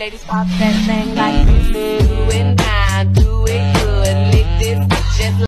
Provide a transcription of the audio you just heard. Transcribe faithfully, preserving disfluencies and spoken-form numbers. ladies pop that thing like this.